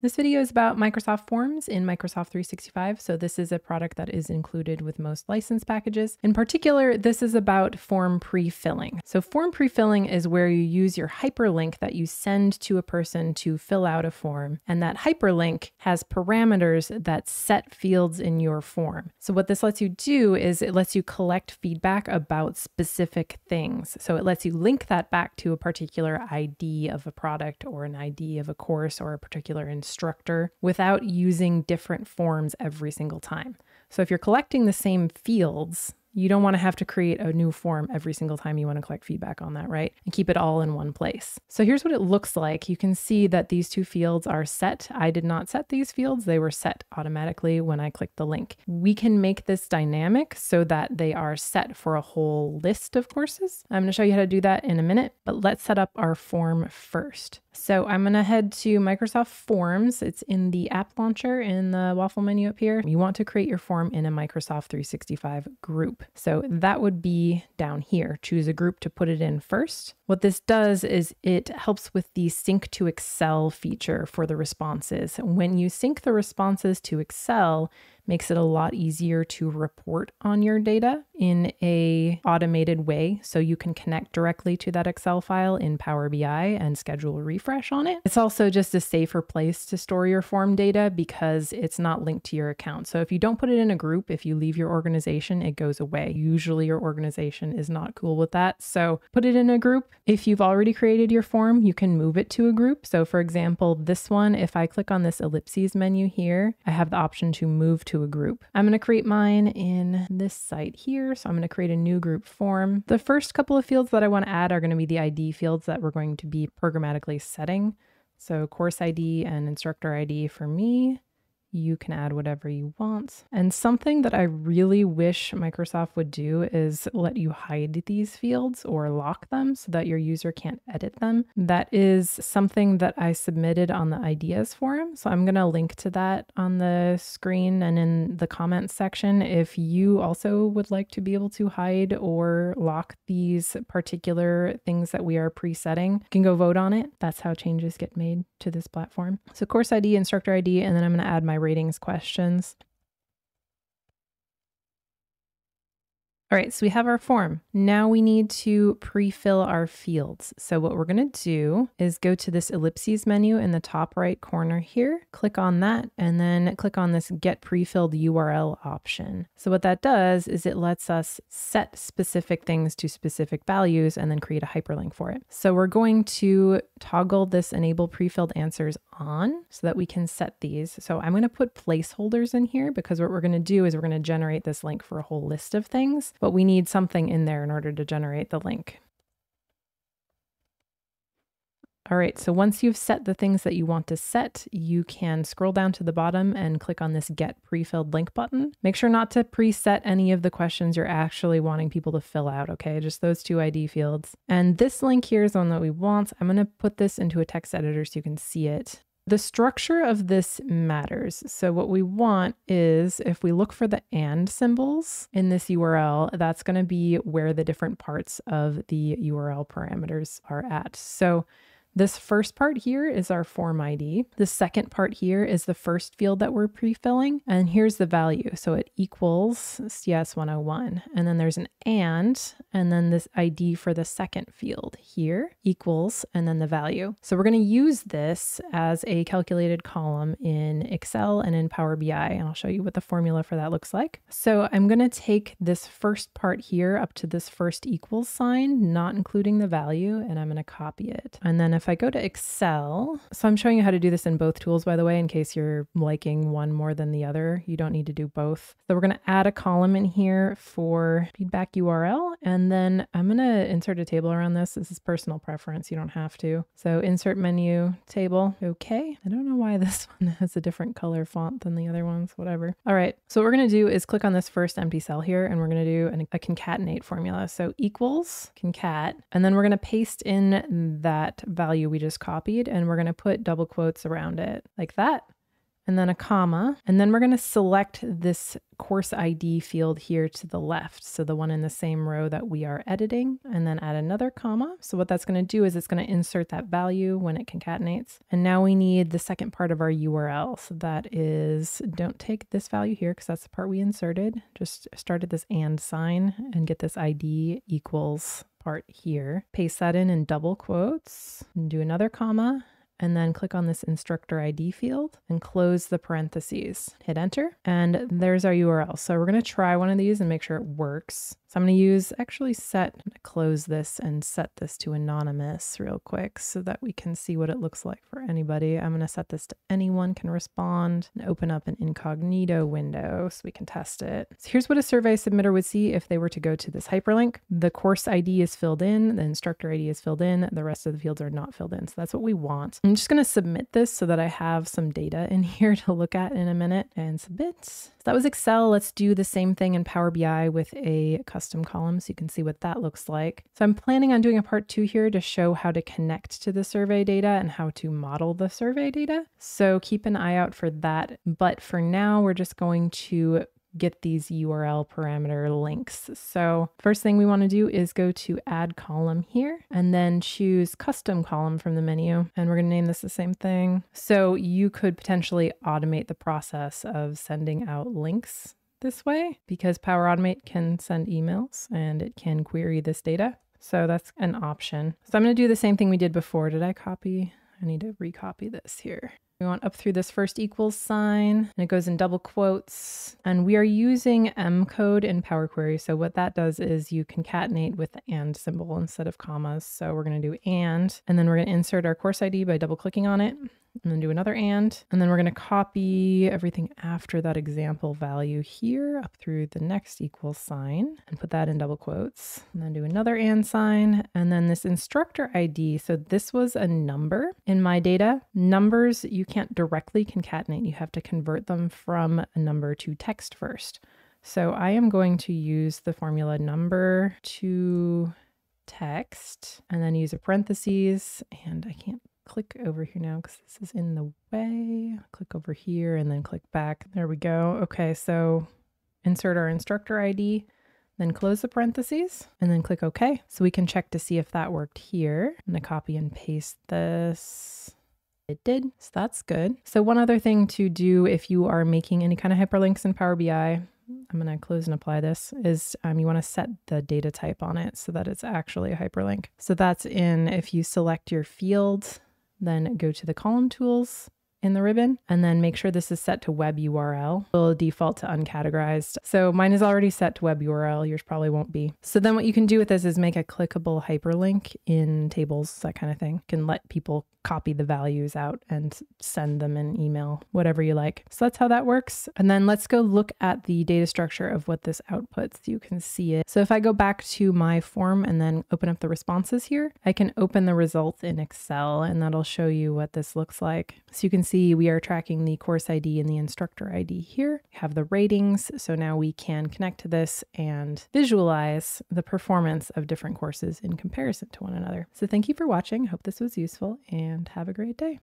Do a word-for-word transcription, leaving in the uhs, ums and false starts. This video is about Microsoft Forms in Microsoft three sixty-five. So this is a product that is included with most license packages. In particular, this is about form pre-filling. So form pre-filling is where you use your hyperlink that you send to a person to fill out a form. And that hyperlink has parameters that set fields in your form. So what this lets you do is it lets you collect feedback about specific things. So it lets you link that back to a particular I D of a product or an I D of a course or a particular instruction. Instructor without using different forms every single time. So if you're collecting the same fields, you don't want to have to create a new form every single time you want to collect feedback on that, right? And keep it all in one place. So here's what it looks like. You can see that these two fields are set. I did not set these fields. They were set automatically when I clicked the link. We can make this dynamic so that they are set for a whole list of courses. I'm going to show you how to do that in a minute, but let's set up our form first. So I'm going to head to Microsoft Forms. It's in the app launcher in the waffle menu up here. You want to create your form in a Microsoft three sixty-five group. So that would be down here. Choose a group to put it in first. What this does is it helps with the sync to Excel feature for the responses. When you sync the responses to Excel, makes it a lot easier to report on your data in a automated way. So you can connect directly to that Excel file in Power B I and schedule a refresh on it. It's also just a safer place to store your form data because it's not linked to your account. So if you don't put it in a group, if you leave your organization, it goes away. Usually your organization is not cool with that. So put it in a group. If you've already created your form, you can move it to a group. So for example, this one, if I click on this ellipses menu here, I have the option to move to a group. I'm going to create mine in this site here. So I'm going to create a new group form. The first couple of fields that I want to add are going to be the I D fields that we're going to be programmatically setting. So course I D and instructor I D for me. You can add whatever you want. And something that I really wish Microsoft would do is let you hide these fields or lock them so that your user can't edit them. That is something that I submitted on the ideas forum. So I'm going to link to that on the screen and in the comments section. If you also would like to be able to hide or lock these particular things that we are presetting, you can go vote on it. That's how changes get made to this platform. So course I D, instructor I D, and then I'm going to add my ratings questions. All right, so we have our form. Now we need to pre-fill our fields. So what we're going to do is go to this ellipses menu in the top right corner here, click on that, and then click on this Get Pre-filled U R L option. So what that does is it lets us set specific things to specific values and then create a hyperlink for it. So we're going to toggle this Enable Pre-filled Answers on so that we can set these. So I'm going to put placeholders in here because what we're going to do is we're going to generate this link for a whole list of things. But we need something in there in order to generate the link. All right, so once you've set the things that you want to set, you can scroll down to the bottom and click on this Get Pre-filled Link button. Make sure not to preset any of the questions you're actually wanting people to fill out, okay? Just those two I D fields. And this link here is the one that we want. I'm gonna put this into a text editor so you can see it. The structure of this matters. So what we want is if we look for the and symbols in this U R L, that's going to be where the different parts of the U R L parameters are at. So this first part here is our form I D. The second part here is the first field that we're pre-filling. And here's the value. So it equals C S one oh one. And then there's an and, and then this I D for the second field here equals, and then the value. So we're going to use this as a calculated column in Excel and in Power B I. And I'll show you what the formula for that looks like. So I'm going to take this first part here up to this first equals sign, not including the value, and I'm going to copy it. And then if I go to Excel, so I'm showing you how to do this in both tools, by the way, in case you're liking one more than the other, you don't need to do both. So we're going to add a column in here for feedback U R L, and then I'm going to insert a table around this. This is personal preference. You don't have to. So insert menu table. Okay. I don't know why this one has a different color font than the other ones, whatever. All right. So what we're going to do is click on this first empty cell here, and we're going to do an, a concatenate formula. So equals concat, and then we're going to paste in that value we just copied, and we're going to put double quotes around it like that. and then a comma. And then we're going to select this course I D field here to the left. So the one in the same row that we are editing, and then add another comma. So what that's going to do is it's going to insert that value when it concatenates. And now we need the second part of our U R L. So that is, don't take this value here because that's the part we inserted. Just start at this and sign and get this I D equals part here. Paste that in in double quotes and do another comma. And then click on this instructor I D field and close the parentheses, hit enter, and there's our U R L. So we're gonna try one of these and make sure it works. So I'm gonna use actually set, close this and set this to anonymous real quick so that we can see what it looks like for anybody. I'm gonna set this to anyone can respond and open up an incognito window so we can test it. So here's what a survey submitter would see if they were to go to this hyperlink. The course I D is filled in, the instructor I D is filled in, the rest of the fields are not filled in. So that's what we want. I'm just gonna submit this so that I have some data in here to look at in a minute, and submit. So that was Excel. Let's do the same thing in Power B I with a custom column so you can see what that looks like. So I'm planning on doing a part two here to show how to connect to the survey data and how to model the survey data. So keep an eye out for that. But for now, we're just going to get these U R L parameter links. So first thing we want to do is go to add column here and then choose custom column from the menu. And we're going to name this the same thing. So you could potentially automate the process of sending out links this way, because Power Automate can send emails and it can query this data. So that's an option. So I'm going to do the same thing we did before. Did I copy? I need to recopy this here. We want up through this first equals sign, and it goes in double quotes. And we are using M code in Power Query. So what that does is you concatenate with the and symbol instead of commas. So we're going to do and, and then we're going to insert our course I D by double clicking on it, and then do another and, and then we're going to copy everything after that example value here up through the next equal sign and put that in double quotes, and then do another and sign, and then this instructor I D. So this was a number in my data. Numbers, you can't directly concatenate. You have to convert them from a number to text first. So I am going to use the formula number to text and then use a parentheses, and I can't click over here now because this is in the way. Click over here and then click back. There we go. Okay, so insert our instructor I D, then close the parentheses and then click OK. So we can check to see if that worked here. I'm going to copy and paste this. It did. So that's good. So one other thing to do if you are making any kind of hyperlinks in Power B I, I'm going to close and apply this, is um, you want to set the data type on it so that it's actually a hyperlink. So that's in, if you select your field, then go to the column tools in the ribbon, and then make sure this is set to web U R L. It'll default to uncategorized. So mine is already set to web U R L. Yours probably won't be. So then what you can do with this is make a clickable hyperlink in tables, that kind of thing. You can let people copy the values out and send them an email, whatever you like. So that's how that works. And then let's go look at the data structure of what this outputs. You can see it. So if I go back to my form and then open up the responses here, I can open the results in Excel, and that'll show you what this looks like. So you can see we are tracking the course I D and the instructor I D here. We have the ratings. So now we can connect to this and visualize the performance of different courses in comparison to one another. So thank you for watching. I hope this was useful, and have a great day.